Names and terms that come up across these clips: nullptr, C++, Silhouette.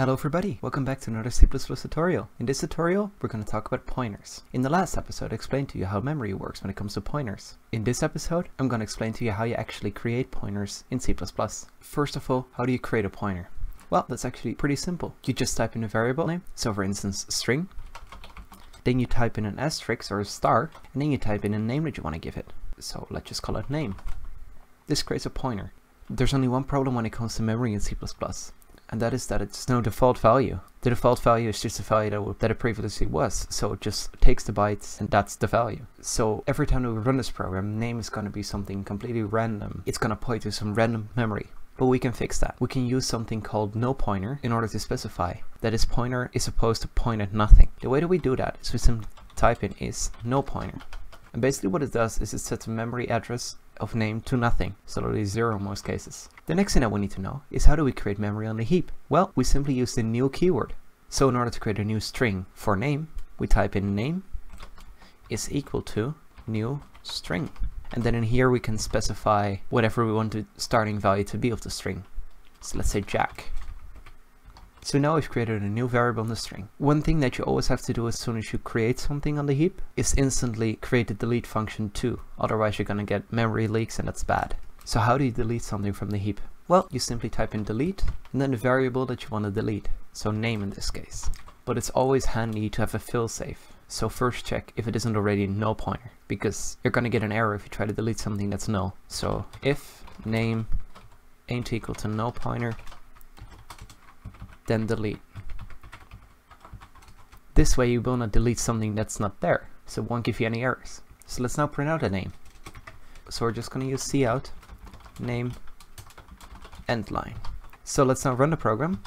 Hello everybody, welcome back to another C++ tutorial. In this tutorial, we're going to talk about pointers. In the last episode, I explained to you how memory works when it comes to pointers. In this episode, I'm going to explain to you how you actually create pointers in C++. First of all, how do you create a pointer? Well, that's actually pretty simple. You just type in a variable name, so for instance, string. Then you type in an asterisk or a star, and then you type in a name that you want to give it. So let's just call it name. This creates a pointer. There's only one problem when it comes to memory in C++. And that is that it's no default value. The default value is just the value that it previously was, so it just takes the bytes and that's the value. So every time we run this program, name is going to be something completely random. It's going to point to some random memory. But we can fix that. We can use something called null pointer in order to specify that this pointer is supposed to point at nothing. The way that we do that is we simply type in is null pointer. And basically what it does is it sets a memory address of name to nothing, so that is 0 in most cases. The next thing that we need to know is how do we create memory on the heap? Well, we simply use the new keyword. So in order to create a new string for name, we type in name is equal to new string. And then in here we can specify whatever we want the starting value to be of the string. So let's say Jack. So now we've created a new variable in the string. One thing that you always have to do as soon as you create something on the heap is instantly create the delete function too. Otherwise you're going to get memory leaks and that's bad. So how do you delete something from the heap? Well, you simply type in delete and then the variable that you want to delete. So name in this case. But it's always handy to have a failsafe. So first check if it isn't already a null pointer, because you're going to get an error if you try to delete something that's null. So if name ain't equal to null pointer, then delete. This way you will not delete something that's not there, so it won't give you any errors. So let's now print out a name. So we're just going to use cout name end line. So let's now run the program,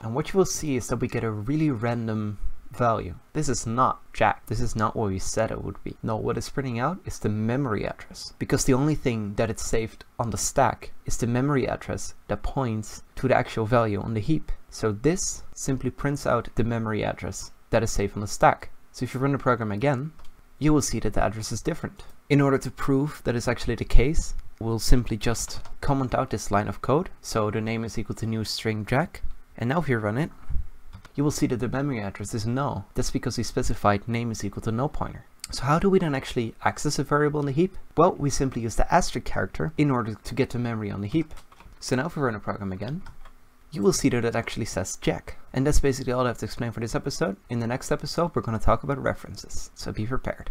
and what you will see is that we get a really random value. This is not Jack. This is not what we said it would be. No, what it's printing out is the memory address, because the only thing that it's saved on the stack is the memory address that points to the actual value on the heap. So this simply prints out the memory address that is saved on the stack. So if you run the program again, you will see that the address is different. In order to prove that is actually the case, we'll simply just comment out this line of code. So the name is equal to new string Jack. And now if you run it, you will see that the memory address is null. That's because we specified name is equal to null pointer. So how do we then actually access a variable in the heap? Well, we simply use the asterisk character in order to get the memory on the heap. So now if we run a program again, you will see that it actually says Jack. And that's basically all I have to explain for this episode. In the next episode, we're going to talk about references, so be prepared.